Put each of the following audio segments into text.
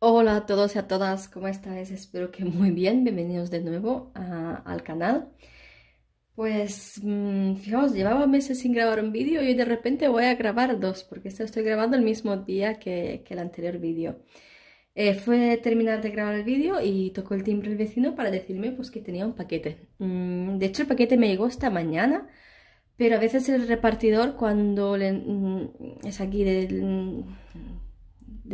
Hola a todos y a todas, ¿cómo estáis? Espero que muy bien, bienvenidos de nuevo al canal. Pues, fijaos, llevaba meses sin grabar un vídeo y de repente voy a grabar dos, porque estoy grabando el mismo día que el anterior vídeo. Fue terminar de grabar el vídeo y tocó el timbre el vecino para decirme pues que tenía un paquete. De hecho, el paquete me llegó esta mañana, pero a veces el repartidor cuando es aquí del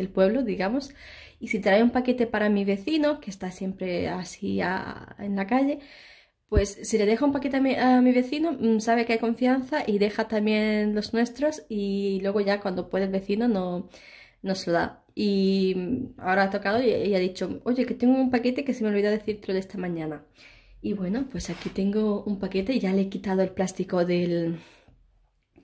pueblo, digamos, y si trae un paquete para mi vecino, que está siempre así en la calle, pues si le deja un paquete a mi vecino, sabe que hay confianza y deja también los nuestros, y luego ya cuando puede el vecino nos lo da. Y ahora ha tocado y ha dicho, oye, que tengo un paquete que se me olvidó decirte de esta mañana. Y bueno, pues aquí tengo un paquete, ya le he quitado el plástico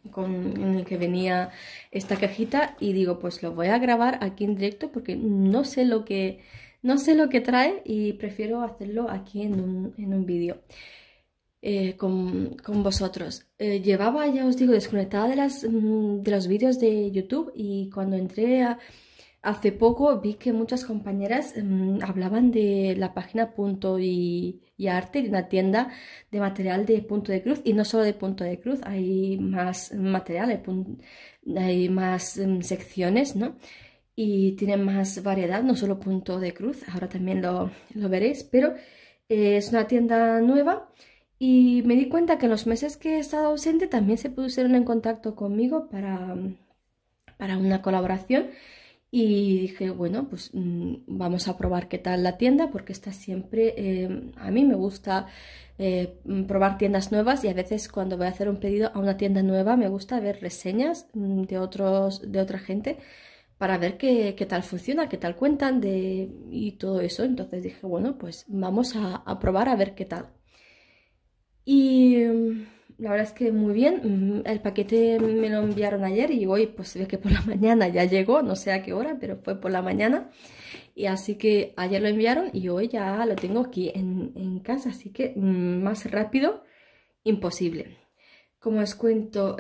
en el que venía esta cajita, y digo, pues lo voy a grabar aquí en directo porque no sé lo que trae y prefiero hacerlo aquí en un vídeo con vosotros. Llevaba, ya os digo, desconectada de los vídeos de YouTube, y cuando entré hace poco vi que muchas compañeras hablaban de la página Punto y Arte, de una tienda de material de Punto de Cruz, y no solo de Punto de Cruz, hay más material, hay más secciones, ¿no? Y tienen más variedad, no solo Punto de Cruz, ahora también lo veréis, pero es una tienda nueva, y me di cuenta que en los meses que he estado ausente también se pusieron en contacto conmigo para una colaboración, y dije, bueno, pues vamos a probar qué tal la tienda, porque está siempre, a mí me gusta probar tiendas nuevas, y a veces cuando voy a hacer un pedido a una tienda nueva me gusta ver reseñas de otra gente, para ver qué tal funciona, qué tal cuentan y todo eso. Entonces dije, bueno, pues vamos a probar a ver qué tal. Y la verdad es que muy bien. El paquete me lo enviaron ayer y hoy pues se ve que por la mañana ya llegó, no sé a qué hora, pero fue por la mañana. Y así que ayer lo enviaron y hoy ya lo tengo aquí en casa, así que más rápido imposible. Como os cuento,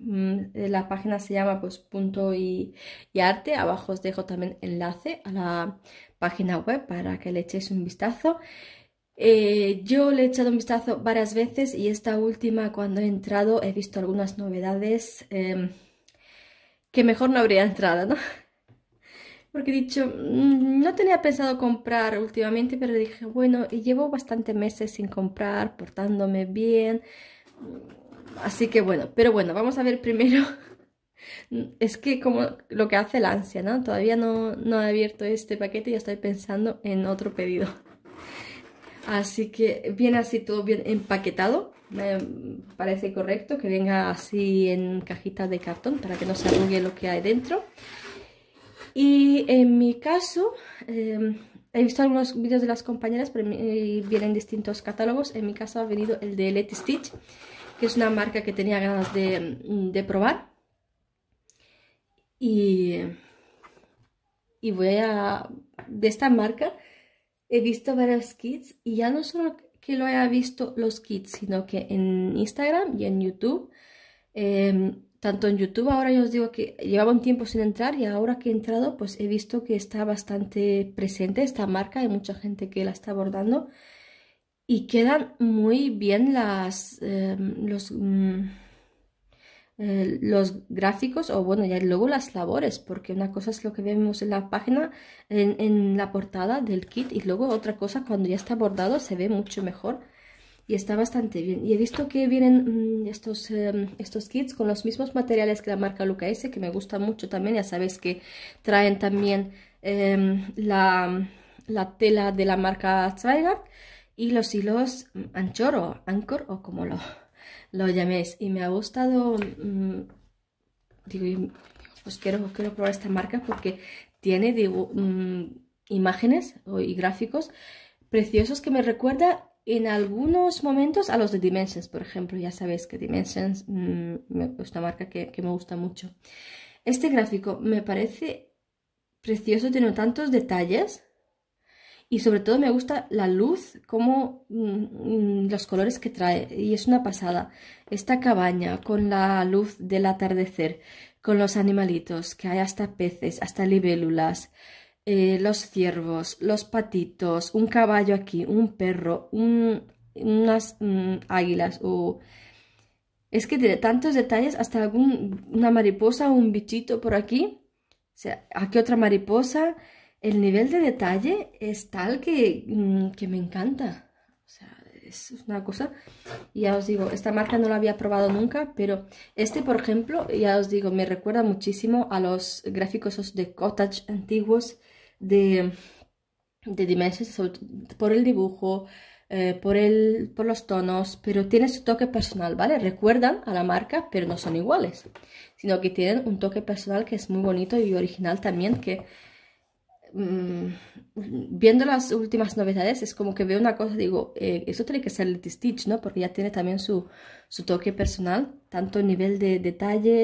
la página se llama pues Punto y Arte. Abajo os dejo también enlace a la página web para que le echéis un vistazo. Yo le he echado un vistazo varias veces, y esta última, cuando he entrado, he visto algunas novedades que mejor no habría entrado, ¿no? Porque he dicho, no tenía pensado comprar últimamente, pero dije, bueno, y llevo bastantes meses sin comprar, portándome bien. Así que bueno, pero bueno, vamos a ver primero. Es que como lo que hace la ansia, ¿no? Todavía no he abierto este paquete y estoy pensando en otro pedido. Así que viene así todo bien empaquetado. Me parece correcto que venga así en cajitas de cartón para que no se arrugue lo que hay dentro. Y en mi caso, he visto algunos vídeos de las compañeras, pero vienen distintos catálogos. En mi caso ha venido el de Letistitch, que es una marca que tenía ganas de probar, y de esta marca he visto varios kits, y ya no solo que lo haya visto los kits, sino que en Instagram y en YouTube, tanto en YouTube, ahora yo os digo que llevaba un tiempo sin entrar, y ahora que he entrado pues he visto que está bastante presente esta marca, hay mucha gente que la está abordando. Y quedan muy bien los gráficos, o bueno, ya luego las labores, porque una cosa es lo que vemos en la página, en la portada del kit, y luego otra cosa cuando ya está bordado se ve mucho mejor, y está bastante bien. Y he visto que vienen estos kits con los mismos materiales que la marca Luca S, que me gusta mucho también. Ya sabéis que traen también la tela de la marca Zweigart, y los hilos Anchor, o como lo llaméis. Y me ha gustado, digo, pues quiero probar esta marca porque tiene, digo, imágenes y gráficos preciosos que me recuerda en algunos momentos a los de Dimensions, por ejemplo. Ya sabéis que Dimensions es una marca que me gusta mucho. Este gráfico me parece precioso, tiene tantos detalles. Y sobre todo me gusta la luz, como los colores que trae, y es una pasada. Esta cabaña con la luz del atardecer, con los animalitos, que hay hasta peces, hasta libélulas, los ciervos, los patitos, un caballo aquí, un perro, unas águilas, o... Es que tiene tantos detalles, hasta una mariposa o un bichito por aquí. O sea, aquí otra mariposa. El nivel de detalle es tal que me encanta. O sea, es una cosa... Ya os digo, esta marca no la había probado nunca, pero este, por ejemplo, ya os digo, me recuerda muchísimo a los gráficos de cottage antiguos de Dimensions, por el dibujo... por los tonos, pero tiene su toque personal, ¿vale? Recuerdan a la marca, pero no son iguales, sino que tienen un toque personal que es muy bonito y original también, que viendo las últimas novedades es como que veo una cosa, digo, eso tiene que ser Letistitch, ¿no? Porque ya tiene también su toque personal, tanto nivel de detalle,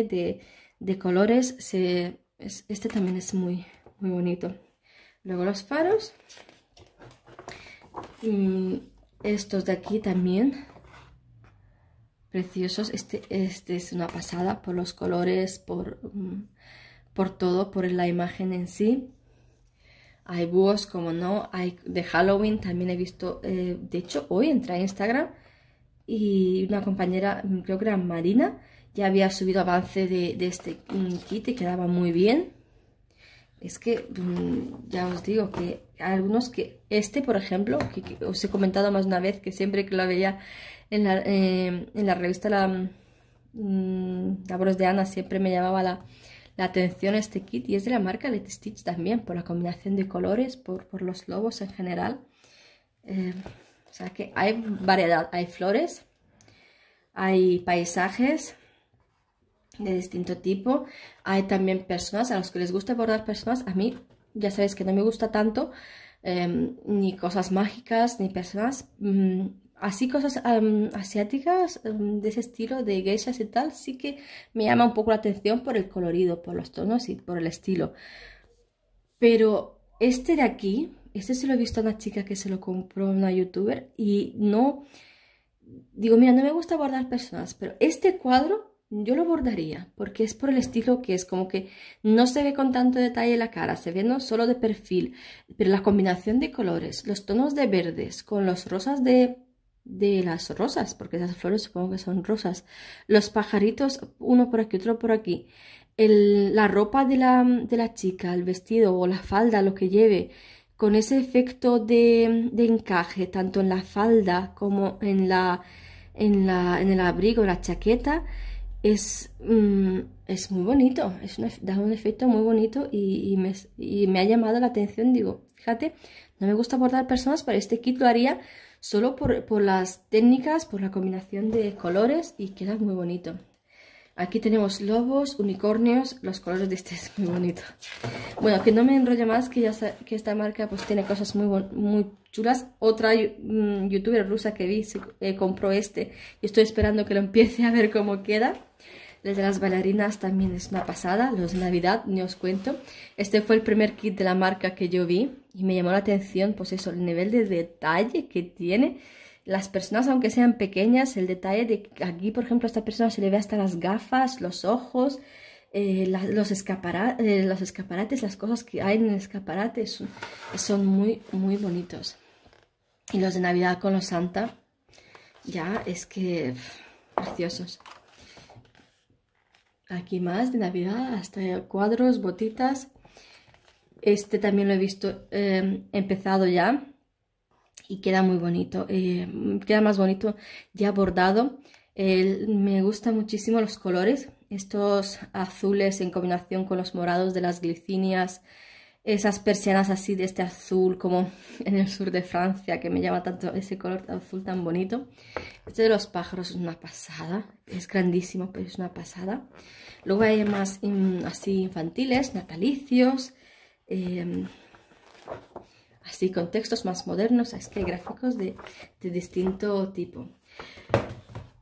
de colores, este también es muy, muy bonito. Luego los faros, estos de aquí también preciosos. Este es una pasada por los colores, por todo, por la imagen en sí. Hay búhos, como no, hay de Halloween también he visto. De hecho, hoy entré a Instagram y una compañera, creo que era Marina, ya había subido avance de este kit y quedaba muy bien. Es que ya os digo que hay algunos que... Este, por ejemplo, que os he comentado más una vez, que siempre que lo veía en la revista Labores de Ana, siempre me llamaba la atención este kit. Y es de la marca Letistitch también, por la combinación de colores, por los lobos en general. O sea que hay variedad. Hay flores, hay paisajes... de distinto tipo, hay también personas a los que les gusta bordar personas. A mí, ya sabéis que no me gusta tanto ni cosas mágicas, ni personas así, cosas asiáticas, de ese estilo de geishas y tal, sí que me llama un poco la atención por el colorido, por los tonos y por el estilo. Pero este de aquí, este se lo he visto a una chica que se lo compró, una youtuber, y no, digo, mira, no me gusta bordar personas, pero este cuadro yo lo bordaría, porque es por el estilo que es, como que no se ve con tanto detalle la cara, se ve no solo de perfil, pero la combinación de colores, los tonos de verdes con los rosas de las rosas, porque esas flores supongo que son rosas, los pajaritos, uno por aquí, otro por aquí, la ropa de la chica, el vestido o la falda, lo que lleve, con ese efecto de encaje, tanto en la falda como en el abrigo, en la chaqueta. Es muy bonito, da un efecto muy bonito y me ha llamado la atención. Digo, fíjate, no me gusta bordar personas, pero este kit lo haría solo por las técnicas, por la combinación de colores, y queda muy bonito. Aquí tenemos lobos, unicornios, los colores de este es muy bonito. Bueno, que no me enrollo más, que ya sé que esta marca pues tiene cosas muy chulas. Otra youtuber rusa que vi compró este y estoy esperando que lo empiece a ver cómo queda. El de las bailarinas también es una pasada, los de Navidad, ni os cuento. Este fue el primer kit de la marca que yo vi y me llamó la atención, pues eso, el nivel de detalle que tiene. Las personas, aunque sean pequeñas, el detalle de aquí, por ejemplo, a esta persona se le ve hasta las gafas, los ojos, los escaparates, las cosas que hay en el escaparate son muy, muy bonitos. Y los de Navidad con los Santa, ya es que preciosos. Aquí más de Navidad, hasta cuadros, botitas. Este también lo he visto empezado ya. Y queda muy bonito, queda más bonito ya bordado. Me gustan muchísimo los colores, estos azules en combinación con los morados de las glicinias, esas persianas así de este azul como en el sur de Francia, que me llama tanto ese color azul tan bonito. Este de los pájaros es una pasada, es grandísimo, pero es una pasada. Luego hay más así infantiles, natalicios, así con textos más modernos, es que hay gráficos de distinto tipo.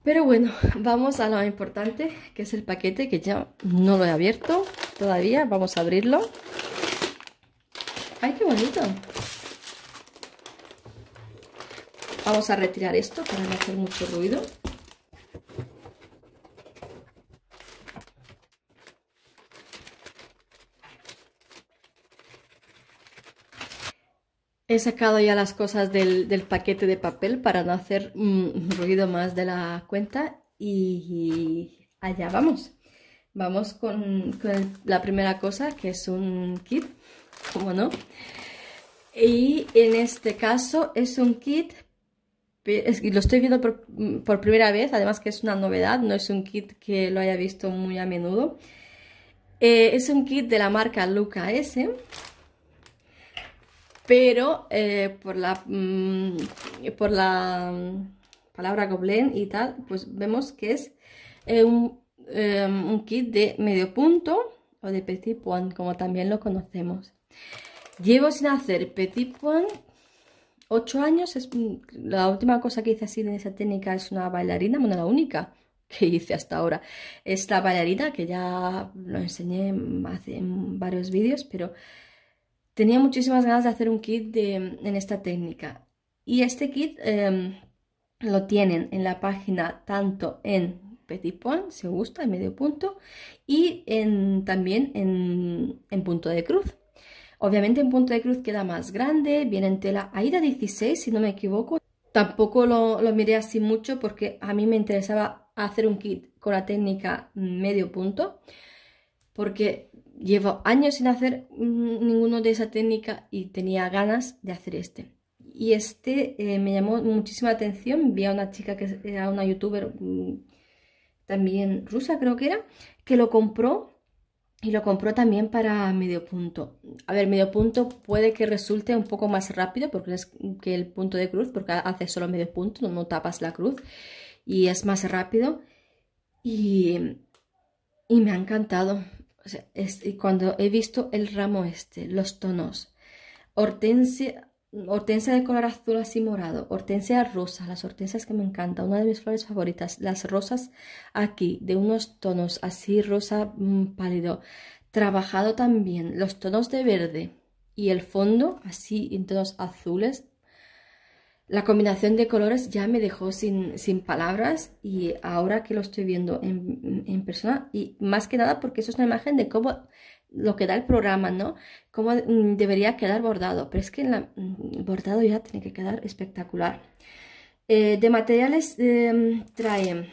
Pero bueno, vamos a lo importante, que es el paquete, que ya no lo he abierto todavía. Vamos a abrirlo. ¡Ay, qué bonito! Vamos a retirar esto para no hacer mucho ruido. He sacado ya las cosas del paquete de papel para no hacer ruido más de la cuenta y allá vamos. Vamos con la primera cosa, que es un kit, como no. Y en este caso es un kit, lo estoy viendo por primera vez, además que es una novedad, no es un kit que lo haya visto muy a menudo. Es un kit de la marca Luca S, pero por la palabra goblin y tal, pues vemos que es un kit de medio punto o de petit point, como también lo conocemos. Llevo sin hacer petit point 8 años. La última cosa que hice así en esa técnica es una bailarina, bueno, la única que hice hasta ahora. Es la bailarina, que ya lo enseñé hace en varios vídeos, pero tenía muchísimas ganas de hacer un kit en esta técnica. Y este kit lo tienen en la página, tanto en petit point, si os gusta, en medio punto, y también en punto de cruz. Obviamente en punto de cruz queda más grande, viene en tela Aida 16, si no me equivoco. Tampoco lo miré así mucho porque a mí me interesaba hacer un kit con la técnica medio punto, porque llevo años sin hacer ninguno de esa técnica y tenía ganas de hacer este. Y este me llamó muchísima atención. Vi a una chica que era una youtuber también rusa, creo que era, que lo compró y lo compró también para medio punto. A ver, medio punto puede que resulte un poco más rápido porque es que el punto de cruz, porque haces solo medio punto, no tapas la cruz y es más rápido. Y me ha encantado. O sea, cuando he visto el ramo este, los tonos, hortensia de color azul así morado, hortensia rosa, las hortensias que me encantan, una de mis flores favoritas, las rosas aquí, de unos tonos así rosa pálido, trabajado también, los tonos de verde y el fondo así en tonos azules. La combinación de colores ya me dejó sin palabras, y ahora que lo estoy viendo en persona, y más que nada porque eso es una imagen de cómo lo que da el programa, ¿no? Cómo debería quedar bordado, pero es que el bordado ya tiene que quedar espectacular. De materiales trae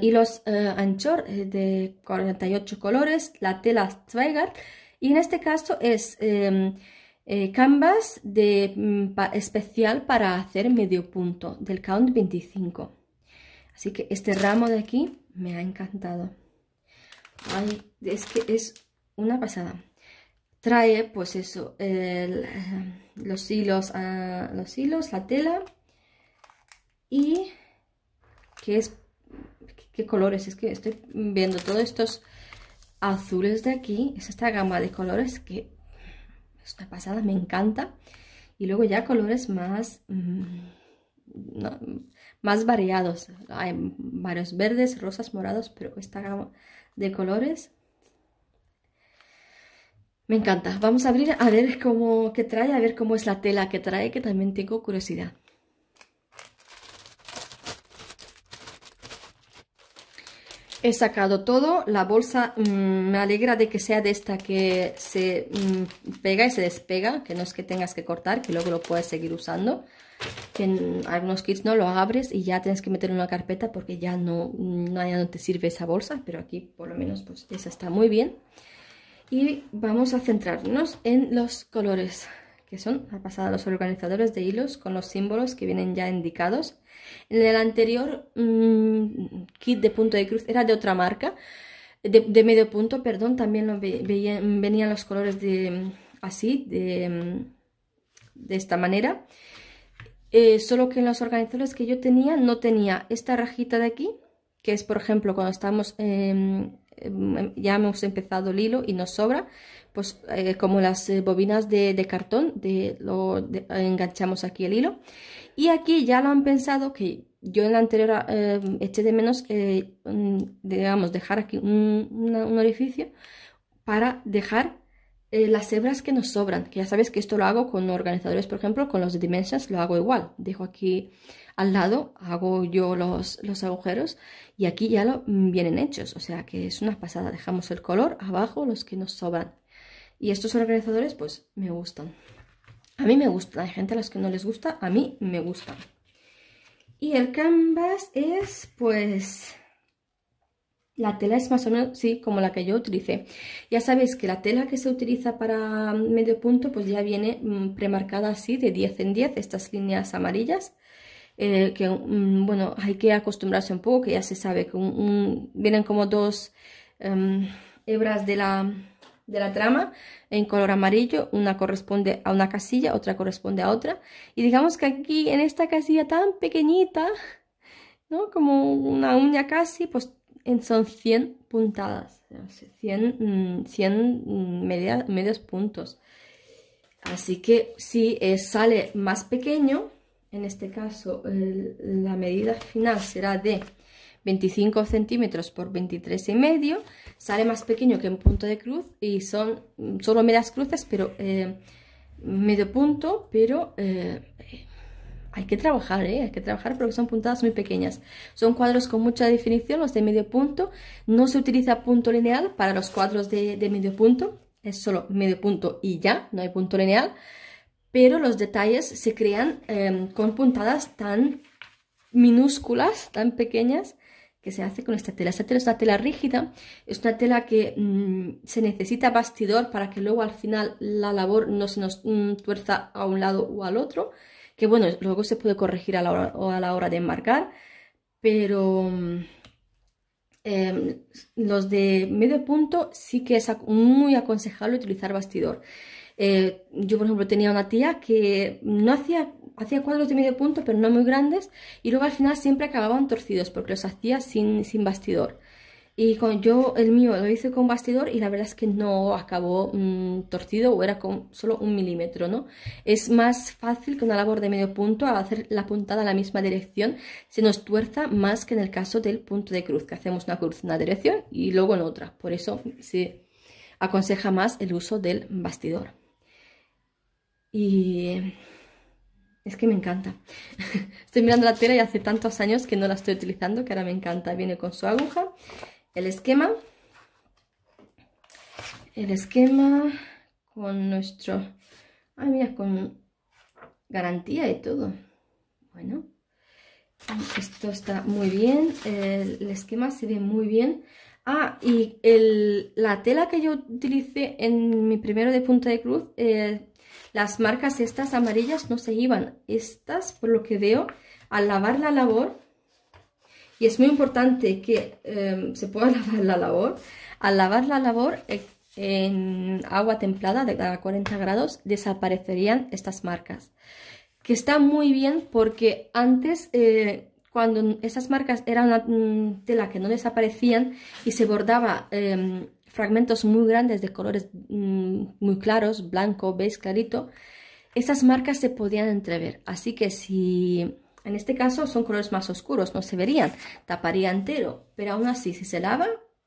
hilos Anchor de 48 colores, la tela Zweigart, y en este caso es canvas especial para hacer medio punto del count 25. Así que este ramo de aquí me ha encantado. Ay, es que es una pasada. Trae pues eso, los hilos, la tela, y qué colores. Es que estoy viendo todos estos azules de aquí, es esta gama de colores que es una pasada, me encanta. Y luego ya colores más variados. Hay varios verdes, rosas, morados, pero esta gama de colores me encanta. Vamos a abrir a ver qué trae, a ver cómo es la tela que trae, que también tengo curiosidad. He sacado todo. La bolsa me alegra de que sea de esta que se pega y se despega, que no es que tengas que cortar, que luego lo puedes seguir usando. Que en algunos kits no lo abres y ya tienes que meterlo en una carpeta porque ya no te sirve esa bolsa, pero aquí por lo menos pues esa está muy bien. Y vamos a centrarnos en los colores, que son la pasada, los organizadores de hilos con los símbolos que vienen ya indicados. En el anterior kit de punto de cruz era de otra marca, de medio punto, perdón, también venían los colores de esta manera, solo que en los organizadores que yo tenía no tenía esta rajita de aquí, que es por ejemplo cuando estamos ya hemos empezado el hilo y nos sobra, pues como las bobinas de cartón, enganchamos aquí el hilo. Y aquí ya lo han pensado, que yo en la anterior eché de menos, digamos, dejar aquí un orificio para dejar las hebras que nos sobran, que ya sabes que esto lo hago con organizadores, por ejemplo, con los de Dimensions lo hago igual, dejo aquí al lado, hago yo los agujeros y aquí ya vienen hechos, o sea que es una pasada. Dejamos el color abajo, los que nos sobran, y estos organizadores pues me gustan. A mí me gusta, hay gente a las que no les gusta, a mí me gusta. Y el canvas es, pues, la tela es más o menos, sí, como la que yo utilicé. Ya sabéis que la tela que se utiliza para medio punto, pues ya viene premarcada así de 10 en 10, estas líneas amarillas. Que bueno, hay que acostumbrarse un poco, que ya se sabe que vienen como dos hebras de la trama en color amarillo, una corresponde a una casilla, otra corresponde a otra, y digamos que aquí en esta casilla tan pequeñita, ¿no?, como una uña casi, pues son 100 puntadas, 100 medios puntos. Así que si sale más pequeño, en este caso la medida final será de 25 centímetros por 23,5, sale más pequeño que en punto de cruz y son solo medias cruces, pero medio punto, pero hay que trabajar, hay que trabajar porque son puntadas muy pequeñas. Son cuadros con mucha definición, los de medio punto. No se utiliza punto lineal para los cuadros de medio punto, es solo medio punto y ya, no hay punto lineal. Pero los detalles se crean con puntadas tan minúsculas, tan pequeñas, que se hace con esta tela. Esta tela es una tela rígida, es una tela que se necesita bastidor para que luego al final la labor no se nos tuerza a un lado o al otro, que bueno, luego se puede corregir a la hora de enmarcar, pero los de medio punto sí que es muy aconsejable utilizar bastidor. Yo por ejemplo tenía una tía que no hacía cuadros de medio punto, pero no muy grandes, y luego al final siempre acababan torcidos porque los hacía sin bastidor, y yo el mío lo hice con bastidor y la verdad es que no acabó torcido, o era con solo 1 milímetro, ¿no? Es más fácil que una labor de medio punto, al hacer la puntada en la misma dirección se nos tuerza más que en el caso del punto de cruz, que hacemos una cruz en una dirección y luego en otra. Por eso se aconseja más el uso del bastidor. Y es que me encanta. Estoy mirando la tela y hace tantos años que no la estoy utilizando que ahora me encanta. Viene con su aguja, el esquema. El esquema con nuestro... Ah, mira, con garantía y todo. Bueno, esto está muy bien. El esquema se ve muy bien. Ah, y la tela que yo utilicé en mi primero de punta de cruz... las marcas estas amarillas no se iban, estas por lo que veo al lavar la labor, y es muy importante que se pueda lavar la labor, al lavar la labor en agua templada a 40 grados desaparecerían estas marcas, que está muy bien porque antes cuando esas marcas eran una tela que no desaparecían y se bordaba fragmentos muy grandes de colores muy claros, blanco, beige clarito, estas marcas se podían entrever. Así que si en este caso son colores más oscuros, no se verían, taparía entero, pero aún así si se lava,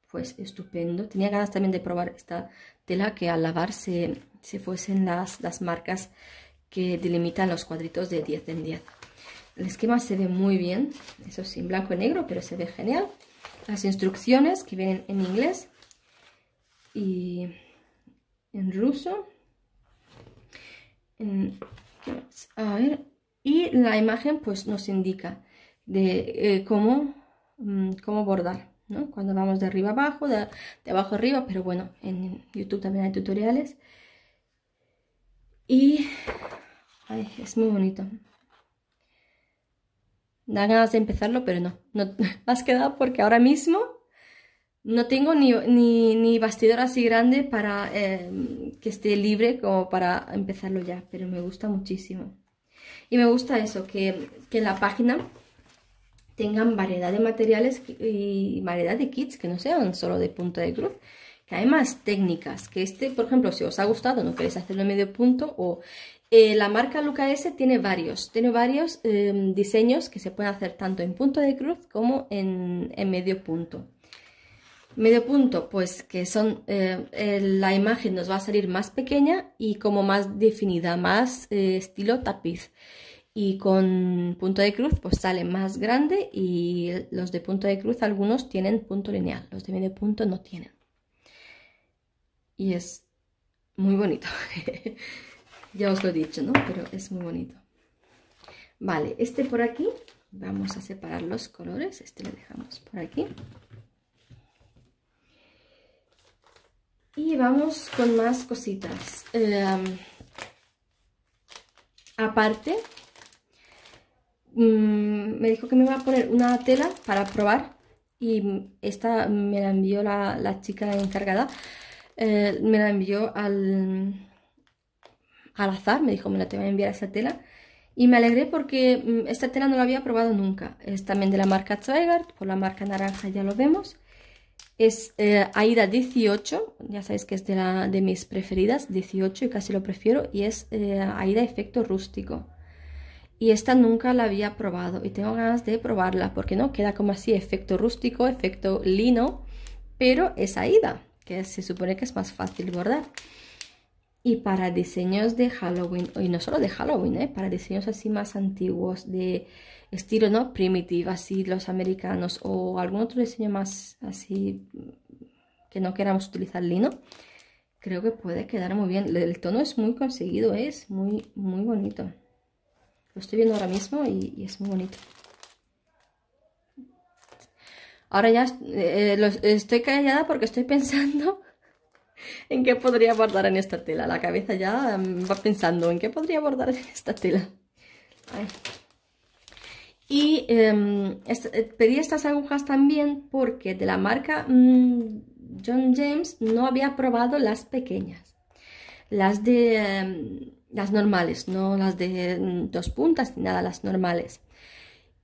pues estupendo. Tenía ganas también de probar esta tela, que al lavar se fuesen las marcas que delimitan los cuadritos de 10 en 10. El esquema se ve muy bien, eso sí, en blanco y negro, pero se ve genial. Las instrucciones que vienen en inglés y en ruso, a ver, y la imagen pues nos indica de cómo bordar, ¿no?, cuando vamos de arriba abajo, de abajo arriba, pero bueno, en YouTube también hay tutoriales y ay, es muy bonito. Da ganas de empezarlo, pero no has quedado, porque ahora mismo no tengo ni bastidor así grande para que esté libre como para empezarlo ya, pero me gusta muchísimo. Y me gusta eso, que en la página tengan variedad de materiales y variedad de kits, que no sean solo de punto de cruz, que hay más técnicas. Que este, por ejemplo, si os ha gustado, no queréis hacerlo en medio punto, o la marca Luca S tiene varios diseños que se pueden hacer tanto en punto de cruz como en medio punto. Medio punto, pues que son la imagen nos va a salir más pequeña y como más definida, más estilo tapiz. Y con punto de cruz pues sale más grande, y los de punto de cruz algunos tienen punto lineal, los de medio punto no tienen. Y es muy bonito. Ya os lo he dicho, ¿no? Pero es muy bonito. Vale, este por aquí. Vamos a separar los colores. Este lo dejamos por aquí. Y vamos con más cositas. Aparte, me dijo que me va a poner una tela para probar. Y esta me la envió la chica encargada. Me la envió al azar. Me dijo, me la te voy a enviar esta tela. Y me alegré porque esta tela no la había probado nunca. Es también de la marca Zweigart, por la marca naranja ya lo vemos. Es Aida 18, ya sabéis que es de mis preferidas, 18 y casi lo prefiero. Y es Aida efecto rústico. Y esta nunca la había probado y tengo ganas de probarla porque no queda como así efecto rústico, efecto lino. Pero es Aida, que se supone que es más fácil bordar. Y para diseños de Halloween, y no solo de Halloween, para diseños así más antiguos, de estilo no primitivo, así los americanos, o algún otro diseño más así que no queramos utilizar lino, creo que puede quedar muy bien. El tono es muy conseguido, es muy, muy bonito. Lo estoy viendo ahora mismo y es muy bonito. Ahora ya estoy callada porque estoy pensando en qué podría bordar en esta tela. La cabeza ya va pensando en qué podría bordar en esta tela. Ay. Y pedí estas agujas también porque de la marca John James no había probado las pequeñas, las de las normales, no las de dos puntas ni nada, las normales.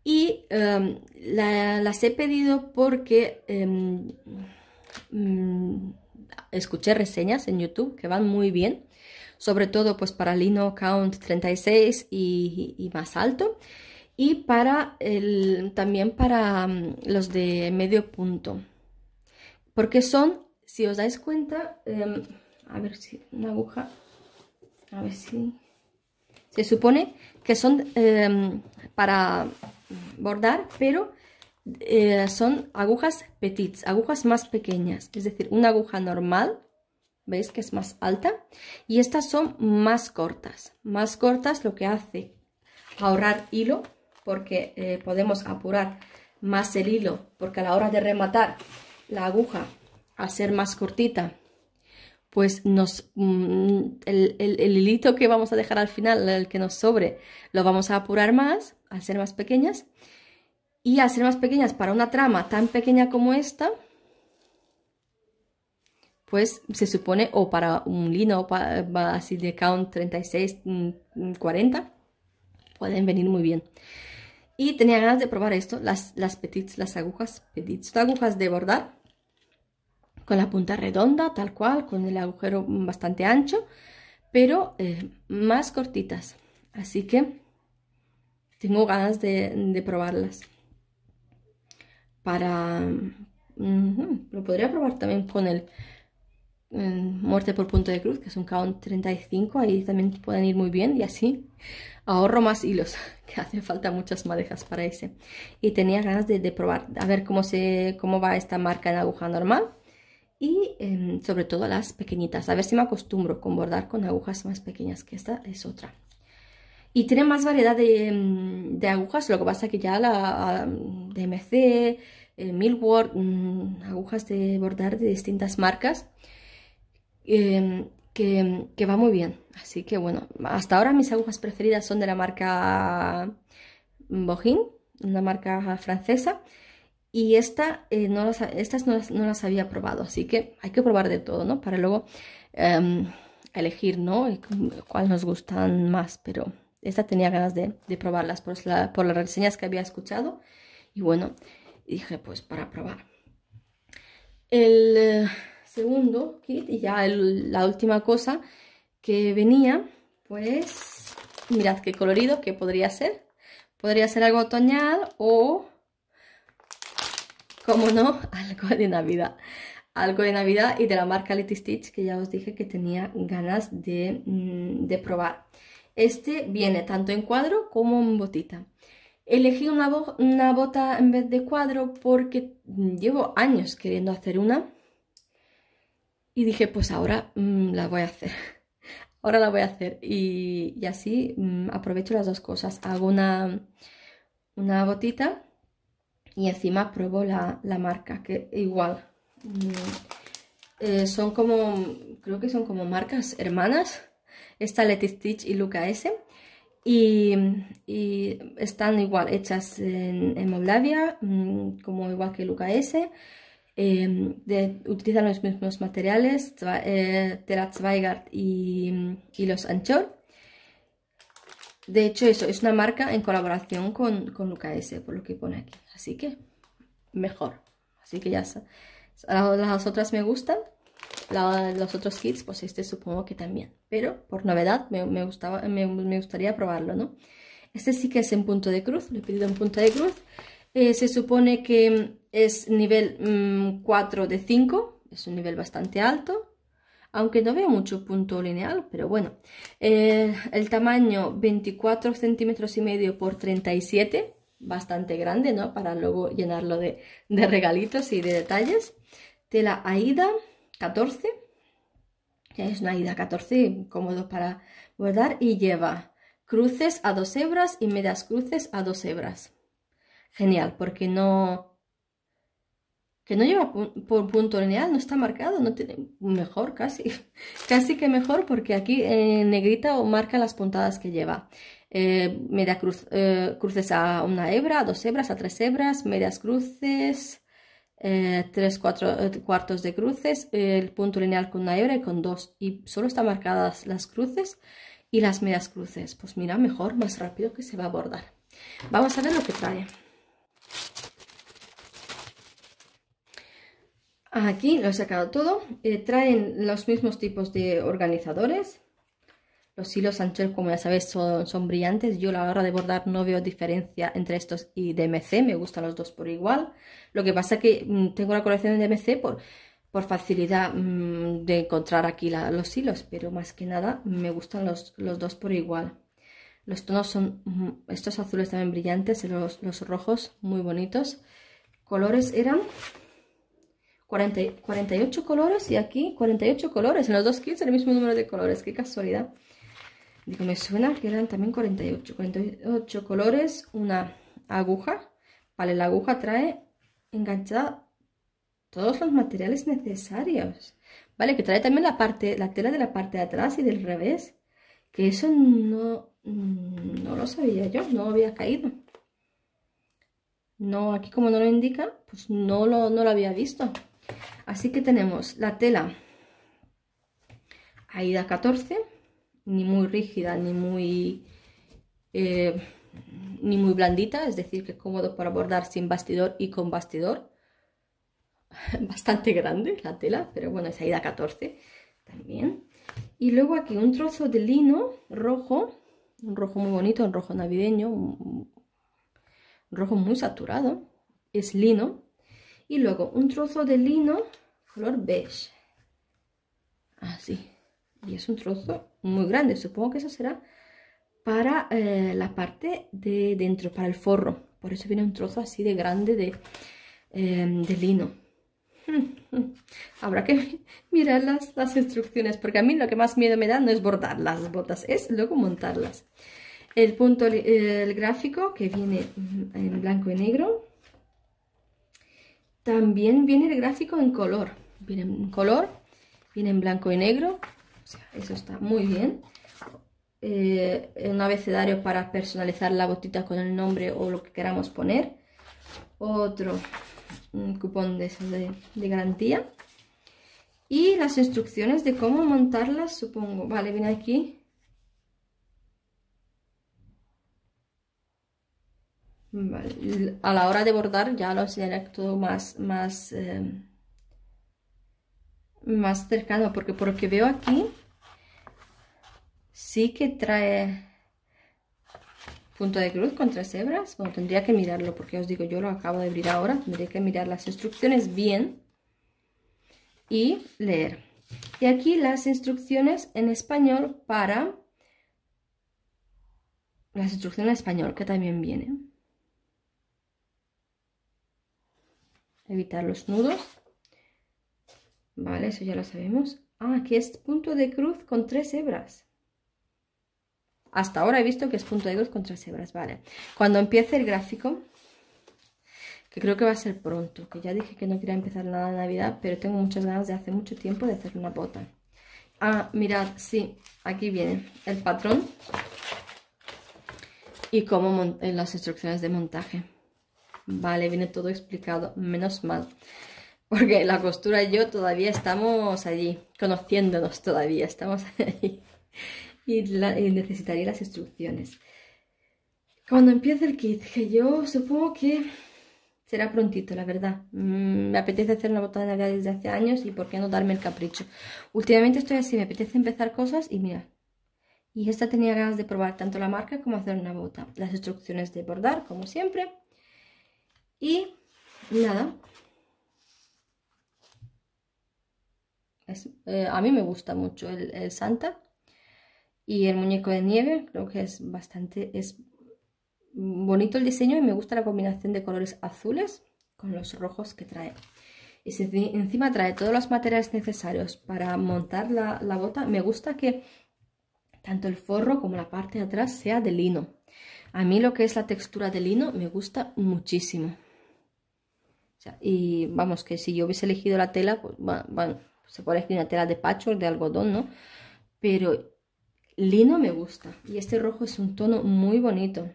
Y las he pedido porque escuché reseñas en YouTube que van muy bien, sobre todo pues para lino count 36 y más alto, y para también para los de medio punto, porque son, si os dais cuenta, a ver si una aguja, a ver si se supone que son para bordar, pero son agujas petites, agujas más pequeñas, es decir, una aguja normal, veis que es más alta, y estas son más cortas, lo que hace ahorrar hilo, porque podemos apurar más el hilo, porque a la hora de rematar la aguja, al ser más cortita, pues nos, el hilito que vamos a dejar al final, el que nos sobre, lo vamos a apurar más, al ser más pequeñas. Y al ser más pequeñas para una trama tan pequeña como esta, pues se supone, o para un lino o para, así de count 36, 40, pueden venir muy bien. Y tenía ganas de probar esto, las petites, las agujas petites, las agujas de bordar, con la punta redonda, tal cual, con el agujero bastante ancho, pero más cortitas. Así que tengo ganas de probarlas. Lo podría probar también con el muerte por punto de cruz, que es un count 35, ahí también pueden ir muy bien y así ahorro más hilos, que hace falta muchas madejas para ese. Y tenía ganas de probar, a ver cómo va esta marca en aguja normal y sobre todo las pequeñitas, a ver si me acostumbro con bordar con agujas más pequeñas, que esta es otra. Y tiene más variedad de agujas, lo que pasa que ya la DMC, Milward, agujas de bordar de distintas marcas, que va muy bien. Así que bueno, hasta ahora mis agujas preferidas son de la marca Bohin, una marca francesa. Y estas no las había probado, así que hay que probar de todo, ¿no? Para luego elegir, ¿no? Cuál nos gustan más, pero esta tenía ganas de probarlas por las reseñas que había escuchado. Y bueno, dije pues para probar. El segundo kit y ya la última cosa que venía, pues mirad qué colorido, que podría ser. Podría ser algo otoñal o, como no, algo de Navidad. Algo de Navidad, y de la marca Letistitch, que ya os dije que tenía ganas de probar. Este viene tanto en cuadro como en botita. Elegí una bota en vez de cuadro porque llevo años queriendo hacer una. Y dije, pues ahora la voy a hacer. ahora la voy a hacer. Y así aprovecho las dos cosas. Hago una botita y encima pruebo la marca, que igual son como, creo que son como marcas hermanas, esta Letistitch y Luca S, y están igual hechas en Moldavia, como igual que Luca S. Utilizan los mismos materiales, tela Zweigart y los Anchor. De hecho, eso es una marca en colaboración con Luca S, por lo que pone aquí. Así que mejor. Así que ya está. Las otras me gustan. Los otros kits, pues este supongo que también. Pero por novedad me gustaría probarlo, ¿no? Este sí que es en Punto de Cruz. Lo he pedido en Punto de Cruz. Se supone que es nivel 4 de 5. Es un nivel bastante alto. Aunque no veo mucho punto lineal, pero bueno. El tamaño 24 centímetros y medio por 37. Bastante grande, ¿no? Para luego llenarlo de regalitos y de detalles. Tela Aida 14. Es una Aida 14, cómodo para bordar. Y lleva cruces a 2 hebras y medias cruces a 2 hebras. Genial, porque no... que no lleva por punto lineal, no está marcado, no tiene, mejor casi que mejor, porque aquí en negrita marca las puntadas que lleva. Media cruz, cruces a 1 hebra, a 2 hebras, a 3 hebras, medias cruces, 3 cuartos de cruces, el punto lineal con 1 hebra y con 2, y solo están marcadas las cruces y las medias cruces. Pues mira, mejor, más rápido que se va a bordar. Vamos a ver lo que trae. Aquí lo he sacado todo. Traen los mismos tipos de organizadores. Los hilos Anchor, como ya sabéis, son brillantes. Yo a la hora de bordar no veo diferencia entre estos y DMC. Me gustan los dos por igual. Lo que pasa es que tengo la colección de DMC por facilidad de encontrar aquí los hilos. Pero más que nada me gustan los dos por igual. Los tonos son estos azules también brillantes. Los rojos muy bonitos. Colores eran... 48 colores, y aquí 48 colores, en los dos kits el mismo número de colores, qué casualidad. Digo, me suena que eran también 48 colores, una aguja, vale, la aguja trae enganchada todos los materiales necesarios, vale, que trae también la tela de la parte de atrás y del revés, que eso no lo sabía yo, no había caído. No, aquí como no lo indica, pues no lo había visto. Así que tenemos la tela Aida 14, ni muy rígida ni muy blandita, es decir, que es cómodo para bordar sin bastidor y con bastidor. Bastante grande la tela, pero bueno, es Aida 14 también. Y luego aquí un trozo de lino rojo, un rojo muy bonito, un rojo navideño, un rojo muy saturado, es lino. Y luego un trozo de lino color beige, así, y es un trozo muy grande, supongo que eso será para la parte de dentro, para el forro, por eso viene un trozo así de grande de lino. Habrá que mirar las instrucciones, porque a mí lo que más miedo me da no es bordar las botas, es luego montarlas. El gráfico, que viene en blanco y negro. También viene el gráfico en color. Viene en color, viene en blanco y negro. O sea, eso está muy bien. Un abecedario para personalizar la botita con el nombre o lo que queramos poner. Otro cupón de garantía. Y las instrucciones de cómo montarlas, supongo. Vale, viene aquí. Vale. A la hora de bordar ya lo enseñaré todo más cercano, porque por lo que veo aquí sí que trae punto de cruz con 3 hebras. Bueno, tendría que mirarlo, porque os digo, yo lo acabo de abrir ahora, tendría que mirar las instrucciones bien y leer. Y aquí las instrucciones en español que también vienen. Evitar los nudos, vale, eso ya lo sabemos. Ah, aquí es punto de cruz con 3 hebras, Hasta ahora he visto que es punto de cruz contra cebras, vale. Cuando empiece el gráfico, que creo que va a ser pronto, que ya dije que no quería empezar nada de Navidad, pero tengo muchas ganas de hace mucho tiempo de hacer una bota. Ah, mirad, sí, aquí viene el patrón y cómo en las instrucciones de montaje. Vale, viene todo explicado, menos mal. Porque la costura y yo todavía estamos allí, conociéndonos todavía, estamos allí. Y necesitaría las instrucciones. Cuando empiece el kit, que yo supongo que será prontito, la verdad. Me apetece hacer una bota de Navidad desde hace años y por qué no darme el capricho. Últimamente estoy así, me apetece empezar cosas y mira. Y esta tenía ganas de probar tanto la marca como hacer una bota. Las instrucciones de bordar, como siempre. Y nada. A mí me gusta mucho el Santa. Y el muñeco de nieve, creo que es bastante... Es bonito el diseño y me gusta la combinación de colores azules con los rojos que trae. Y si encima trae todos los materiales necesarios para montar la bota, me gusta que tanto el forro como la parte de atrás sea de lino. A mí lo que es la textura de lino me gusta muchísimo. O sea, y vamos, que si yo hubiese elegido la tela, pues bueno, se puede elegir una tela de patchwork, de algodón, ¿no? Pero lino me gusta. Y este rojo es un tono muy bonito.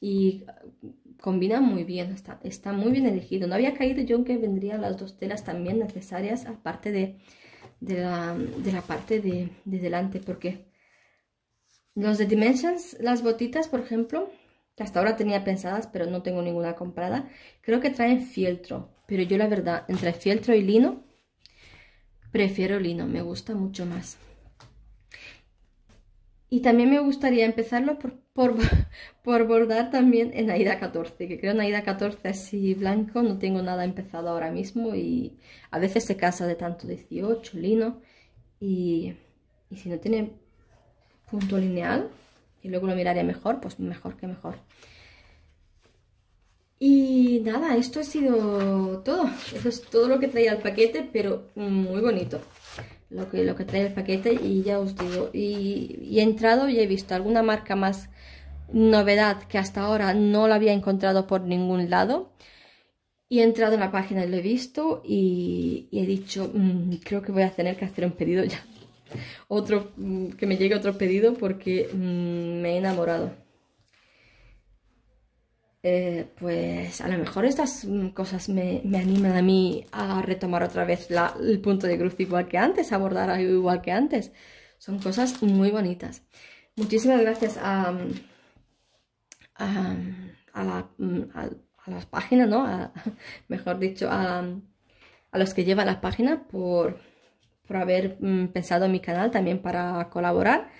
Y combina muy bien, está muy bien elegido. No había caído yo en que vendrían las dos telas también necesarias, aparte de la parte de delante, porque los de Dimensions, las botitas, por ejemplo, que hasta ahora tenía pensadas, pero no tengo ninguna comprada, creo que traen fieltro, pero yo la verdad, entre fieltro y lino, prefiero lino, me gusta mucho más. Y también me gustaría empezarlo por bordar también en Navidad 14, que creo en Navidad 14 así blanco, no tengo nada empezado ahora mismo y a veces se casa de tanto 18, lino, y si no tiene punto lineal, y luego lo miraré mejor, pues mejor que mejor. Y nada, esto ha sido todo, eso es todo lo que traía el paquete, pero muy bonito. Lo que trae el paquete y ya os digo, y he entrado y he visto alguna marca más novedad que hasta ahora no la había encontrado por ningún lado y he entrado en la página y lo he visto y he dicho, creo que voy a tener que hacer un pedido ya, que me llegue otro pedido porque me he enamorado. Pues a lo mejor estas cosas me animan a mí a retomar otra vez el punto de cruz igual que antes, a bordar igual que antes. Son cosas muy bonitas. Muchísimas gracias a las páginas, ¿no? Mejor dicho, a los que llevan la página por haber pensado en mi canal también para colaborar,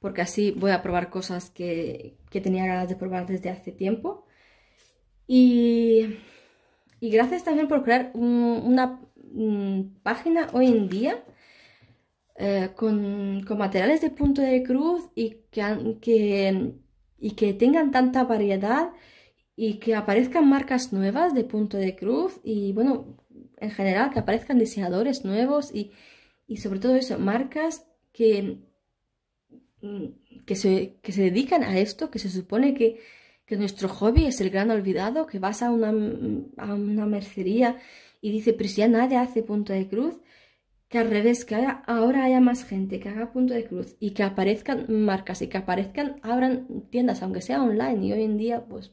porque así voy a probar cosas que tenía ganas de probar desde hace tiempo. Y gracias también por crear una página hoy en día con materiales de punto de cruz y que tengan tanta variedad y que aparezcan marcas nuevas de punto de cruz y bueno, en general que aparezcan diseñadores nuevos y sobre todo eso, marcas que se dedican a esto, que se supone que nuestro hobby es el gran olvidado, que vas a una mercería y dice, pero si ya nadie hace punto de cruz, que al revés, que ahora haya más gente que haga punto de cruz y que aparezcan marcas y que abran tiendas, aunque sea online y hoy en día, pues...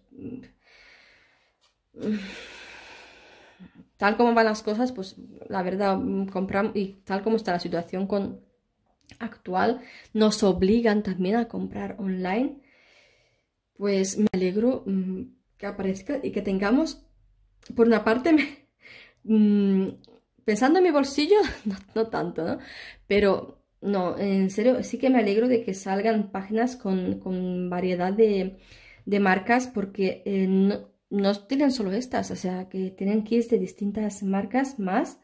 Tal como van las cosas, pues la verdad, compramos y tal como está la situación actual, nos obligan también a comprar online. Pues me alegro que aparezca y que tengamos, por una parte, pensando en mi bolsillo, no tanto, ¿no? Pero, no, en serio, sí que me alegro de que salgan páginas con variedad de marcas, porque no tienen solo estas, o sea, que tienen kits de distintas marcas más,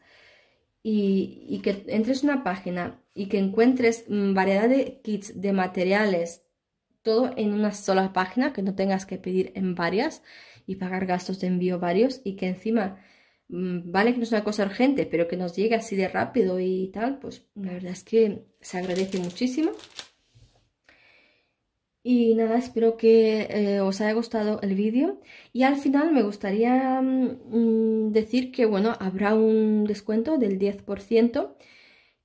y que entres en una página y que encuentres variedad de kits, de materiales, todo en una sola página, que no tengas que pedir en varias y pagar gastos de envío varios y que encima, vale que no es una cosa urgente, pero que nos llegue así de rápido y tal, pues la verdad es que se agradece muchísimo. Y nada, espero que os haya gustado el vídeo. Y al final me gustaría decir que, bueno, habrá un descuento del 10%,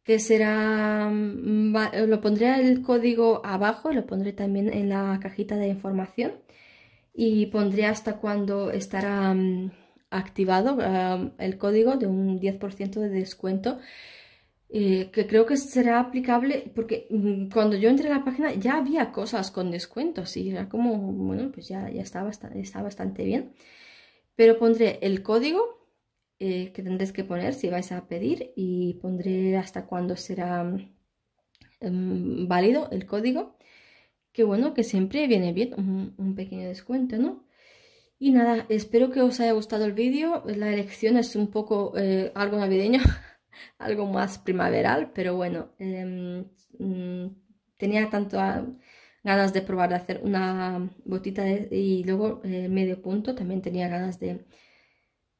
que será, lo pondré el código abajo, lo pondré también en la cajita de información. Y pondré hasta cuándo estará activado el código de un 10% de descuento. Que creo que será aplicable, porque cuando yo entré a la página ya había cosas con descuentos y era como, bueno, pues ya está bastante bien. Pero pondré el código que tendréis que poner si vais a pedir, y pondré hasta cuándo será válido el código. Que bueno, que siempre viene bien un pequeño descuento, ¿no? Y nada, espero que os haya gustado el vídeo. La elección es un poco algo navideño, algo más primaveral, pero bueno, tenía tanto ganas de probar de hacer una botita y luego medio punto. También tenía ganas de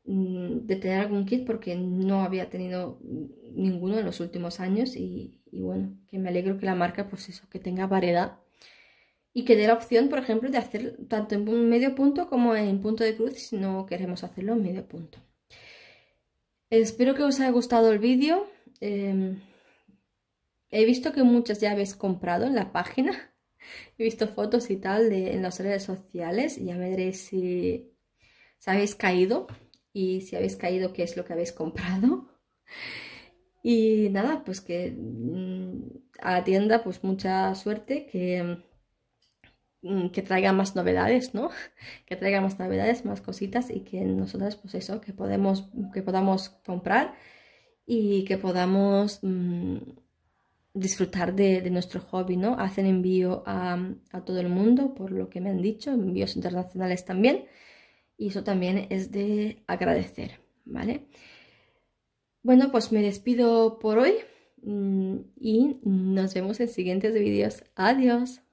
tener algún kit, porque no había tenido ninguno en los últimos años, y bueno, que me alegro que la marca, pues eso, que tenga variedad y que dé la opción, por ejemplo, de hacer tanto en medio punto como en punto de cruz si no queremos hacerlo en medio punto. Espero que os haya gustado el vídeo. He visto que muchas ya habéis comprado en la página. He visto fotos y tal en las redes sociales. Ya me diréis si habéis caído, y si habéis caído, qué es lo que habéis comprado. Y nada, pues que a la tienda, pues mucha suerte, que traiga más novedades, ¿no? Que traiga más novedades, más cositas, y que nosotras, pues eso, que podamos comprar y que podamos disfrutar de nuestro hobby, ¿no? Hacen envío a todo el mundo, por lo que me han dicho, envíos internacionales también, y eso también es de agradecer, ¿vale? Bueno, pues me despido por hoy y nos vemos en siguientes vídeos. Adiós.